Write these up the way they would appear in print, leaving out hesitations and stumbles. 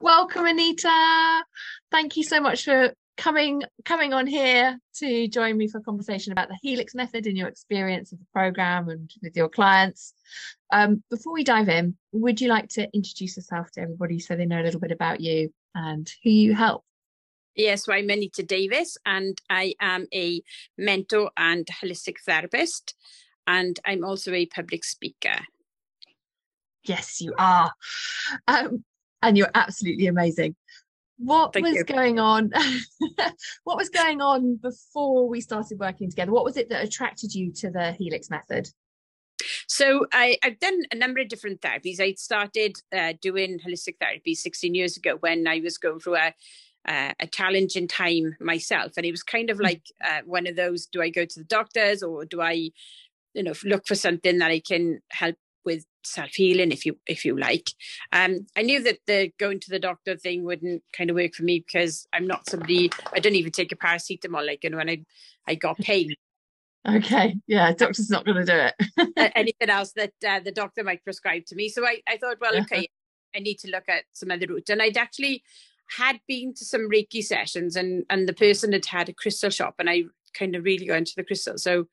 Welcome, Anita. Thank you so much for coming on here to join me for a conversation about the Helix Method and your experience of the program and with your clients. Before we dive in, would you like to introduce yourself to everybody so they know a little bit about you and who you help? Yes, so I'm Anita Davis and I am a mentor and holistic therapist, and I'm also a public speaker. Yes, you are. And you're absolutely amazing. What was going on before we started working together? What was it that attracted you to the Helix Method? So I've done a number of different therapies. I started doing holistic therapy 16 years ago when I was going through a challenging time myself. And it was kind of like one of those, do I go to the doctors or do I, you know, look for something that I can help with self-healing, if you like. I knew that the going to the doctor thing wouldn't kind of work for me because I'm not somebody, I don't even take a paracetamol, like, you know, and I got pain. Okay, yeah, doctor's not going to do it. Anything else that the doctor might prescribe to me. So I thought, well, okay, I need to look at some other route. And I'd actually had been to some Reiki sessions, and the person had a crystal shop, and I kind of really got into the crystal. So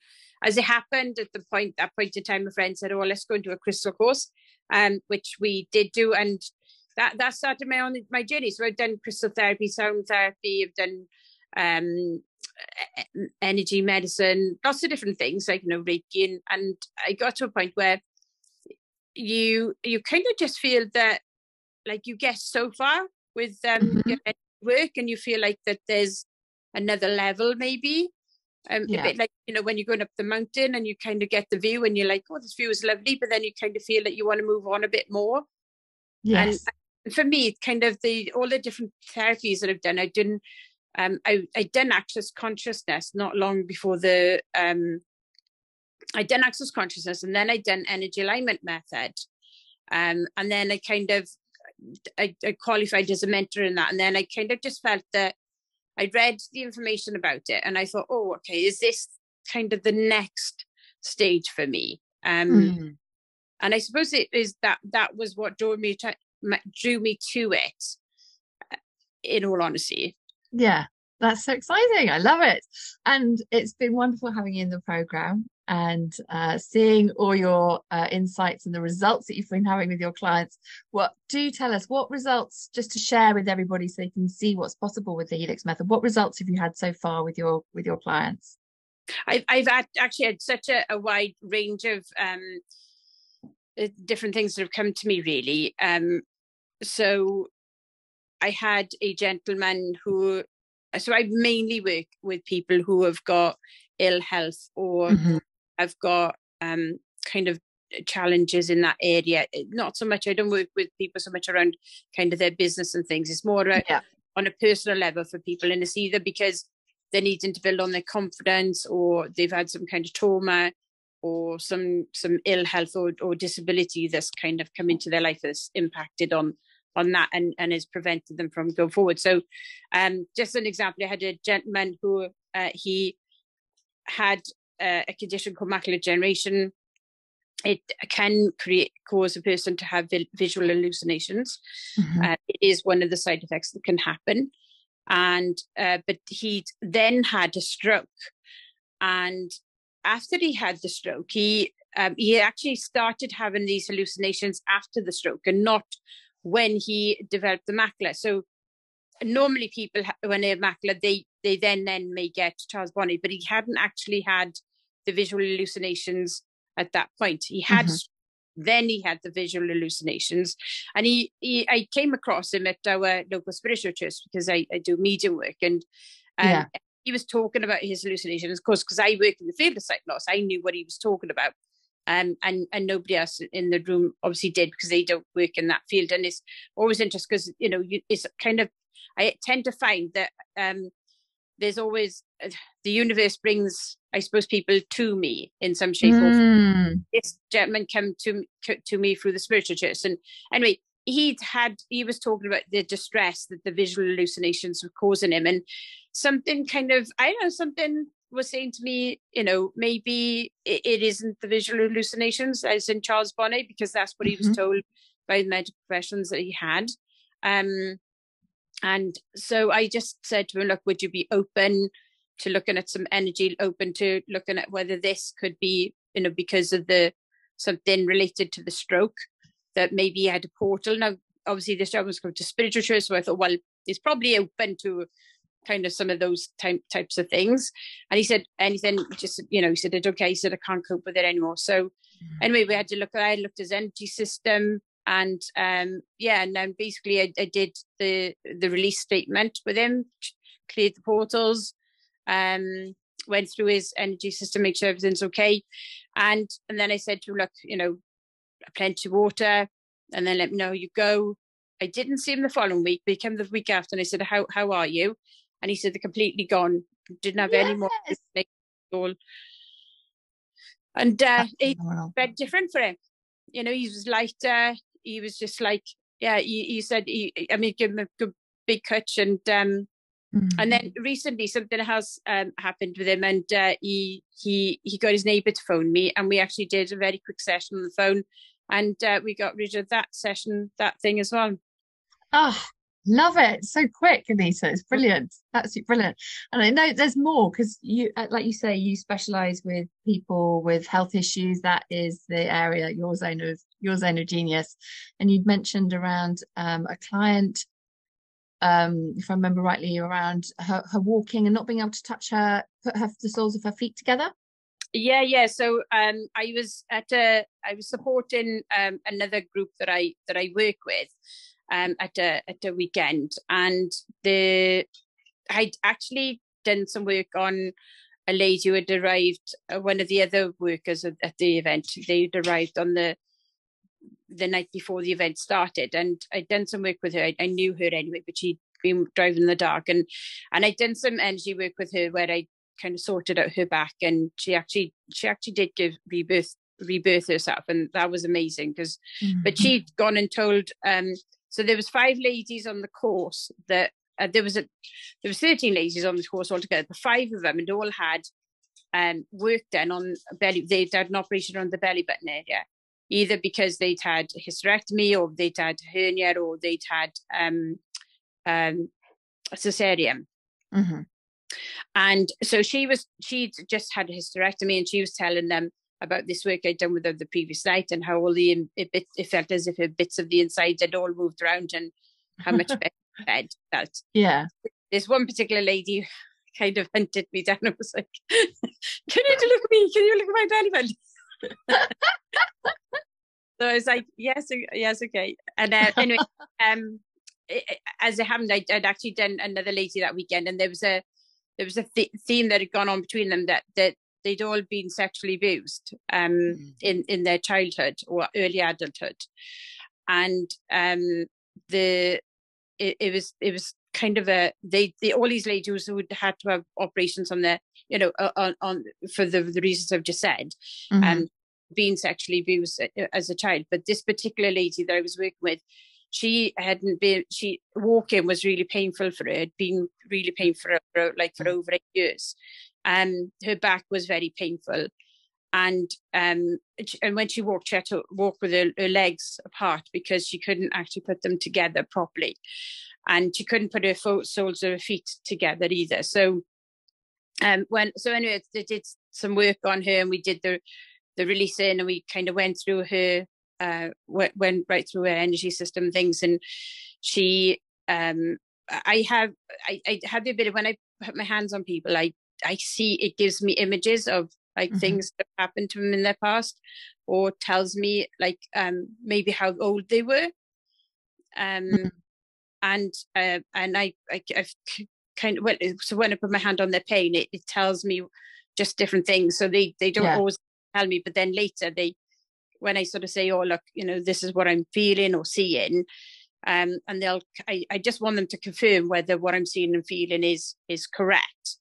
as it happened, at that point in time, a friend said, oh, well, let's go and do a crystal course, which we did do. And that started my journey. So I've done crystal therapy, sound therapy, I've done energy medicine, lots of different things, like, you know, Reiki. And I got to a point where you kind of just feel that, like, you get so far with your work, and you feel like that there's another level maybe. A bit like, you know, when you're going up the mountain and you kind of get the view and you're like, oh, this view is lovely, but then you kind of feel that you want to move on a bit more. Yes. And for me, kind of all the different therapies that I've done, I'd done access consciousness not long before the I'd done access consciousness, and then I'd done energy alignment method, and then I kind of I qualified as a mentor in that, and then I kind of just felt that I read the information about it and I thought, oh, okay, is this kind of the next stage for me? And I suppose it is that was what drew me to it, in all honesty. Yeah, that's so exciting. I love it. And it's been wonderful having you in the program and seeing all your insights and the results that you've been having with your clients. Do tell us what results, just to share with everybody so they can see what's possible with the Helix Method. What results have you had so far with your clients? I've actually had such a wide range of different things that have come to me, really. So I had a gentleman who, so I mainly work with people who have got ill health or I've got kind of challenges in that area. Not so much, I don't work with people so much around kind of their business and things. It's more on a personal level for people, and it's either because they're needing to build on their confidence, or they've had some kind of trauma or some ill health or disability that's kind of come into their life that's impacted on that and has prevented them from going forward. So just an example, I had a gentleman who he had a condition called macular degeneration. It can cause a person to have visual hallucinations. It is one of the side effects that can happen. And but he then had a stroke, and after he had the stroke, he actually started having these hallucinations after the stroke and not when he developed the macula. So normally people, when they have macula, they then may get Charles Bonnet, but he hadn't actually had the visual hallucinations at that point. He had, then he had the visual hallucinations, and I came across him at our local spiritual church because I do medium work, and he was talking about his hallucinations, of course, because I work in the field of sight loss. I knew what he was talking about, and nobody else in the room obviously did, because they don't work in that field. And it's always interesting because, you know, it's kind of, I tend to find that there's always, the universe brings, I suppose, people to me in some shape or form. This gentleman came to me through the spiritual church, and anyway, he was talking about the distress that the visual hallucinations were causing him, and something kind of, I don't know, something was saying to me, you know, maybe it isn't the visual hallucinations as in Charles Bonnet, because that's what he was told both medical professions that he had. And so I just said to him, look, would you be open to looking at some energy, open to looking at whether this could be, you know, because of the something related to the stroke, that maybe he had a portal. Now, obviously, this job was going to spiritual, so I thought, well, it's probably open to kind of some of those types of things. And he said, anything, just, you know, he said, it's okay. He said, I can't cope with it anymore. So anyway, we had to look, I looked at his energy system. And yeah, and then basically I did the release statement with him, cleared the portals, went through his energy system, make sure everything's okay. And then I said to him, look, you know, plenty of water, and then let me know how you go. I didn't see him the following week, but he came the week after, and I said, how are you? And he said, they're completely gone. Didn't have any more at all. And it's been different for him. You know, he was lighter. He was just like, yeah, he said, I mean, give him a good big coach. And and then recently something has happened with him, and he got his neighbour to phone me, and we actually did a very quick session on the phone, and we got rid of that session, that thing as well. Oh, love it. So quick, Anita. It's brilliant. Absolutely brilliant. And I know there's more, because you, like you say, you specialize with people with health issues. That is the area, your zone of genius. And you'd mentioned around a client, if I remember rightly, around her walking and not being able to touch her, put her, the soles of her feet together. Yeah. So I was supporting another group that I work with at a weekend, and I'd actually done some work on a lady who had arrived, one of the other workers at the event. They'd arrived on the night before the event started, and I'd done some work with her. I knew her anyway, but she'd been driving in the dark, and I'd done some energy work with her where I kind of sorted out her back, and she actually did give rebirth herself, and that was amazing because but she'd gone and told so there was 5 ladies on the course that there was 13 ladies on the course altogether, but 5 of them, and all had work done on belly. They'd had an operation on the belly button area, either because they'd had a hysterectomy, or they'd had hernia, or they'd had a cesarean. And so she'd just had a hysterectomy, and she was telling them about this work I'd done with her the previous night, and how all it felt as if her bits of the insides had all moved around, and how much better bed felt. Yeah. There's one particular lady kind of hunted me down and was like, can you look at me? Can you look at my belly button? So I was like, yes, okay. And anyway, as it happened, I'd actually done another lady that weekend, and there was a theme that had gone on between them that they'd all been sexually abused in their childhood or early adulthood, and it was kind of a all these ladies who had to have operations on their, you know, on for the reasons I've just said, and being sexually abused as a child. But this particular lady that I was working with, walking was really painful for her. It'd been really painful for over 8 years. Her back was very painful, and when she walked, she had to walk with her legs apart because she couldn't actually put them together properly, and she couldn't put her soles of her feet together either. So, anyway, they did some work on her, and we did the releasing, and we kind of went through her, went right through her energy system things, and she, I have a bit of, when I put my hands on people, I see it gives me images of like things that happened to them in their past, or tells me like maybe how old they were, and I've kind of, well, so when I put my hand on their pain, it tells me just different things. So they don't always tell me, but then later when I sort of say, oh look, you know, this is what I'm feeling or seeing, and I just want them to confirm whether what I'm seeing and feeling is correct.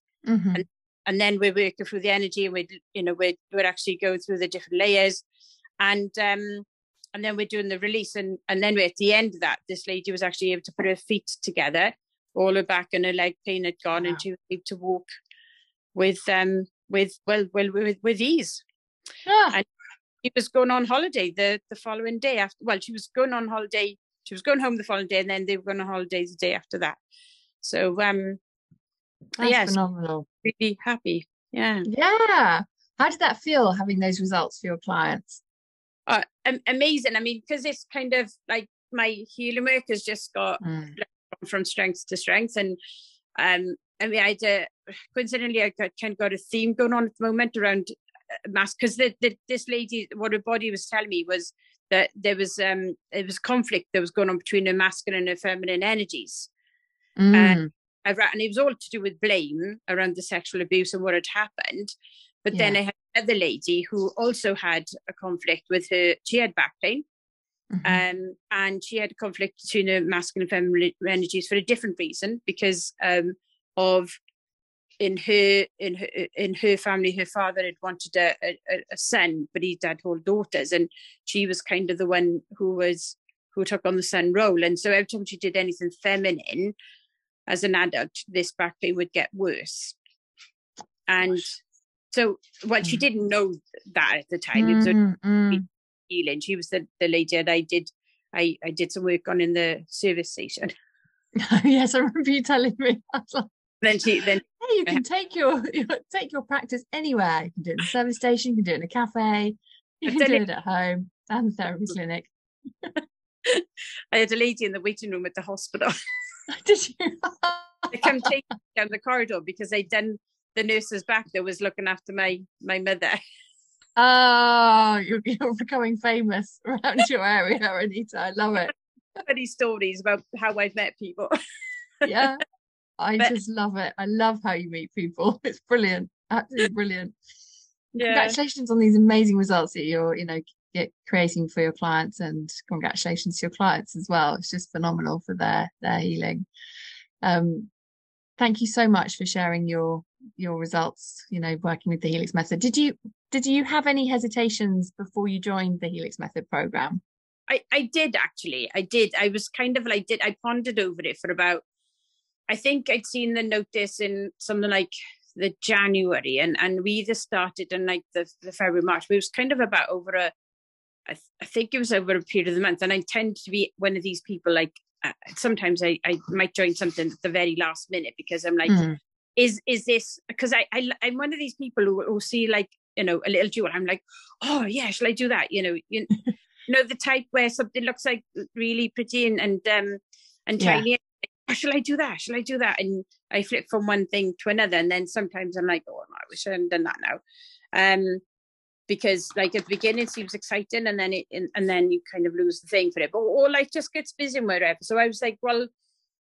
And then we're working through the energy, and we're actually going through the different layers, and then we're doing the release, and then at the end of that, this lady was actually able to put her feet together, all her back and her leg pain had gone, and she was able to walk with ease. And she was going on holiday the following day after. Well, she was going on holiday. She was going home the following day, and then they were going on holiday the day after that. So, yes, phenomenal. Really happy. Yeah. Yeah. How did that feel, having those results for your clients? Amazing. I mean, because it's kind of like my healing work has just got from strength to strength. And I mean, coincidentally, I got a theme going on at the moment around mass, because this lady, what her body was telling me was that there was it was conflict that was going on between her masculine and her feminine energies. And it was all to do with blame around the sexual abuse and what had happened. But then I had another lady who also had a conflict with her. She had back pain, and she had a conflict between her masculine and feminine energies for a different reason, because of in her family, her father had wanted a son, but he had whole daughters, and she was kind of the one who took on the son role. And so every time she did anything feminine as an adult, this back pain would get worse. And so, well, she didn't know that at the time. It was healing. She was the lady that I did some work on in the service station. Yes, I remember you telling me. Like, then you can take your practice anywhere. You can do it in the service station. You can do it in a cafe. You can do it at home and the therapy clinic. I had a lady in the waiting room at the hospital. Did you? They come take me down the corridor because they'd done. The nurse's back that was looking after my mother. Oh, you're becoming famous around your area, Anita. I love it. Funny stories about how I've met people. Yeah, just love it. I love how you meet people. It's brilliant, absolutely brilliant. Yeah. Congratulations on these amazing results that you're, creating for your clients, and congratulations to your clients as well. It's just phenomenal for their healing. Thank you so much for sharing your results, working with the Helix Method. Did you have any hesitations before you joined the Helix Method program? I did, actually. I did. I was kind of like, I pondered over it for about, I think I'd seen the notice in something like the January, and we either started in like the February, March. It was kind of about over I think it was over a period of the month. And I tend to be one of these people, like, sometimes I might join something at the very last minute, because I'm like, is this, because I'm one of these people who see, like, a little jewel, I'm like, oh yeah, shall I do that? The type where something looks like really pretty and tiny, oh, shall I do that, and I flip from one thing to another. And then sometimes I'm like, oh no, I wish I hadn't done that now, because like at the beginning it seems exciting, and then then you kind of lose the thing for it, or life just gets busy and whatever. So I was like, well,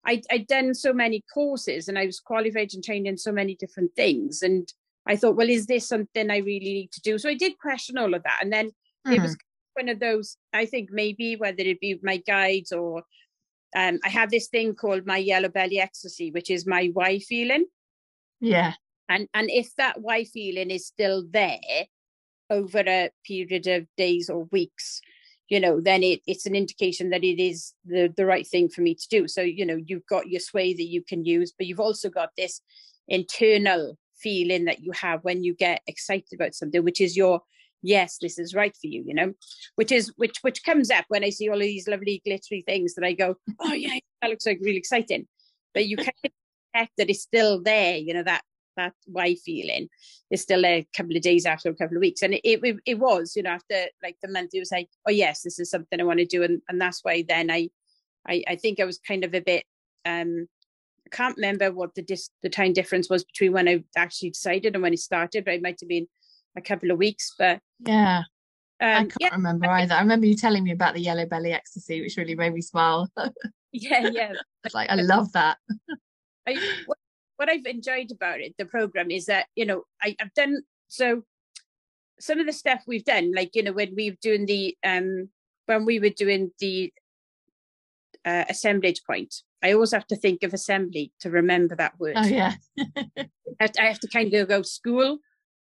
I'd done so many courses and I was qualified and trained in so many different things. And I thought, well, is this something I really need to do? So I did question all of that. And then it was one of those, I think maybe whether it be my guides or I have this thing called my yellow belly ecstasy, which is my why feeling. Yeah. And if that why feeling is still there over a period of days or weeks, then it's an indication that it is the right thing for me to do. So, you've got your sway that you can use, but you've also got this internal feeling that you have when you get excited about something, which is your, yes, this is right for you, which comes up when I see all of these lovely glittery things that I go, oh yeah, that looks like really exciting. But you can't detect that it's still there, that why feeling is still there a couple of days after, a couple of weeks. And it was, after like the month, it was like, oh yes, this is something I want to do. And that's why then I think I was kind of a bit, I can't remember what the time difference was between when I actually decided and when it started, but it might have been a couple of weeks. But yeah, I can't remember either. I remember you telling me about the yellow belly ecstasy, which really made me smile. yeah. It's like, I love that. What I've enjoyed about it, the program, is that, I've done, so some of the stuff we've done, like, when we were doing the assemblage point, I always have to think of assembly to remember that word. Oh yeah. I have to kind of go school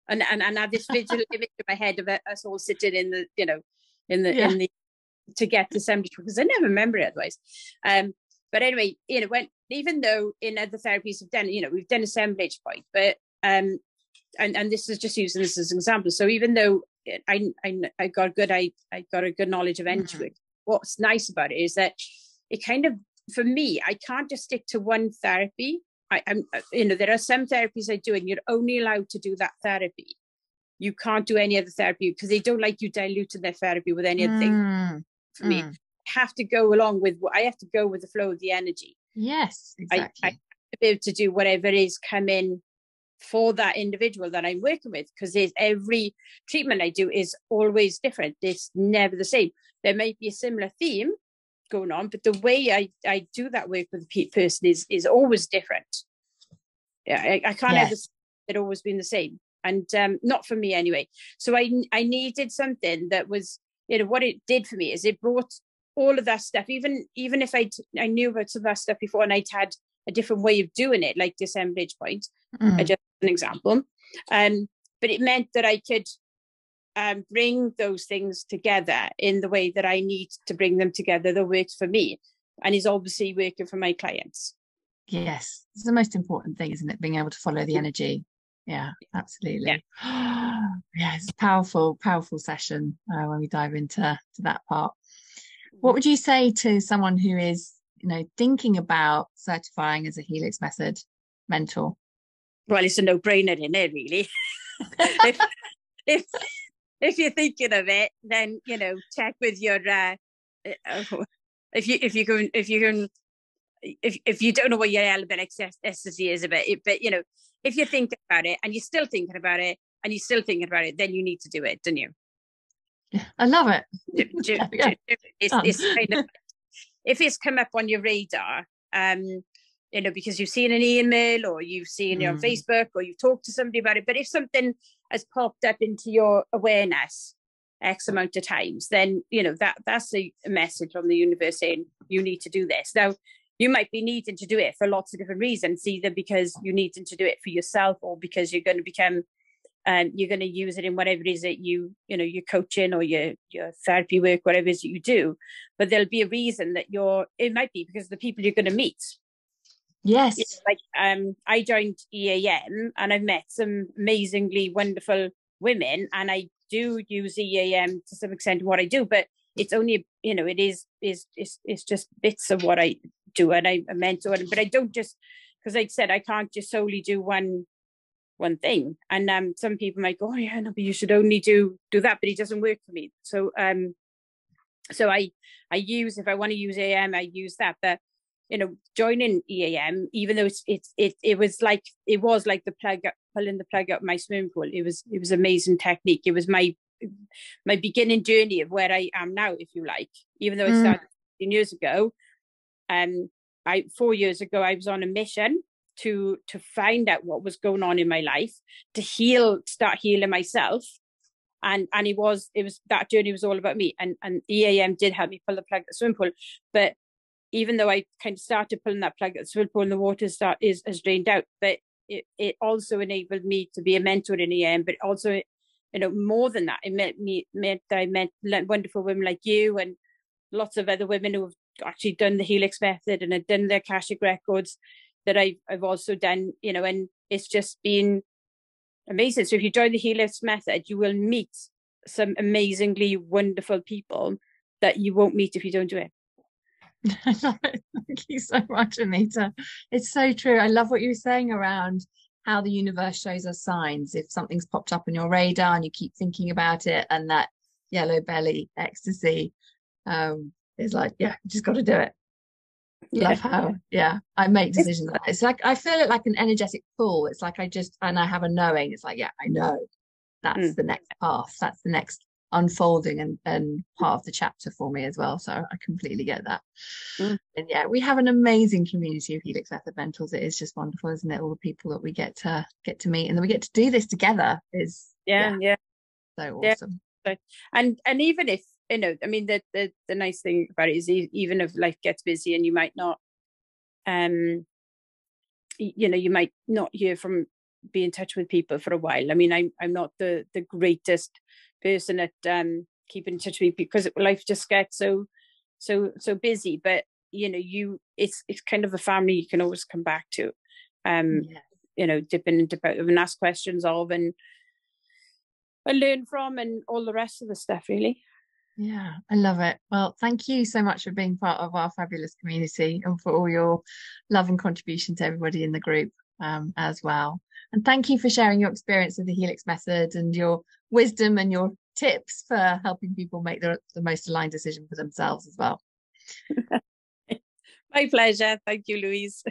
and have this visual image in my head of us all sitting in the to get the assemblage, because I never remember it otherwise. But anyway, even though in other therapies we've done assemblage point, but and this is just using this as an example. So even though it. I got good. I got a good knowledge of Intuit. What's nice about it is that it kind of, for me, I can't just stick to one therapy. I'm, you know, there are some therapies I do, and you're only allowed to do that therapy. You can't do any other therapy because they don't like you diluting their therapy with any other thing. For me, I have to go along with what I have to go with the flow of the energy. Yes, exactly. I have to be able to do whatever is coming for that individual that I'm working with, because every treatment I do is always different. It's never the same. There might be a similar theme going on, but the way I do that work with the person is always different. Yeah, I can't ever see it always been the same, and not for me anyway. So I needed something that was, you know, what it did for me is it brought all of that stuff, even if I knew about some of that stuff before, and I'd had a different way of doing it, like dissemblage point, just an example. But it meant that I could bring those things together in the way that I need to bring them together that works for me and is obviously working for my clients. Yes, it's the most important thing, isn't it? Being able to follow the energy. Yeah, absolutely. Yeah, yeah, it's a powerful session when we dive into that part. What would you say to someone who is, you know, thinking about certifying as a Helix Method mentor? Well, it's a no-brainer, isn't it, really? If you're thinking of it, then, you know, check with your if you don't know what your element ecstasy is about it, but, you know, if you're thinking about it and you're still thinking about it and you're still thinking about it, then you need to do it, don't you? I love it. It's kind of, if it's come up on your radar, you know, because you've seen an email or you've seen it on Facebook or you've talked to somebody about it, but if something has popped up into your awareness X amount of times, then, you know, that's a message from the universe saying you need to do this. Now, you might be needing to do it for lots of different reasons, either because you're needing to do it for yourself or because you're going to become, you're going to use it in whatever it is that you know, your coaching or your therapy work, whatever it is that you do. But there'll be a reason that it might be because of the people you're going to meet. Yes. You know, like I joined EAM and I've met some amazingly wonderful women, and I do use EAM to some extent in what I do, but it's only, you know, it's just bits of what I do, and I'm a mentor, but I don't just, because like I said, I can't just solely do one thing. And some people might go, oh yeah, no, but you should only do that, but it doesn't work for me. So I use, if I want to use EAM, I use that. But, you know, joining EAM, even though it was like pulling the plug out my swimming pool. It was amazing technique. It was my beginning journey of where I am now, if you like. Even though I started 15 years ago, 4 years ago I was on a mission to find out what was going on in my life, to start healing myself, and it was that journey was all about me, and EAM did help me pull the plug out the swimming pool, but. Even though I kind of started pulling that plug, that's swimming pool, and the water has drained out, but it also enabled me to be a mentor in the end. But also, you know, more than that, I met wonderful women like you and lots of other women who have actually done the Helix Method and have done their Akashic records that I've also done. You know, and it's just been amazing. So if you join the Helix Method, you will meet some amazingly wonderful people that you won't meet if you don't do it. I love it. Thank you so much, Anita. It's so true. I love what you were saying around how the universe shows us signs. If something's popped up on your radar and you keep thinking about it, and that yellow belly ecstasy is like, yeah, you just got to do it. Yeah. Love how, yeah, I make decisions like that. It's like, I feel it like an energetic pull. It's like I have a knowing. It's like, yeah, I know that's the next path. That's the next unfolding and part of the chapter for me as well, so I completely get that. And yeah, we have an amazing community of Helix Method mentors. It is just wonderful, isn't it, all the people that we get to meet, and then we get to do this together is so awesome. And even if, you know, I mean, the nice thing about it is, even if life gets busy and you might not hear from, be in touch with people for a while. I mean, I'm not the greatest person at keeping in touch with, because life just gets so busy, but you know, it's kind of a family you can always come back to, you know, dip in and dip out of and ask questions of, and and learn from and all the rest of the stuff, really. Yeah, I love it. Well, thank you so much for being part of our fabulous community and for all your love and contribution to everybody in the group as well. And thank you for sharing your experience of the Helix Method and your wisdom and your tips for helping people make the most aligned decision for themselves as well. My pleasure. Thank you, Louise.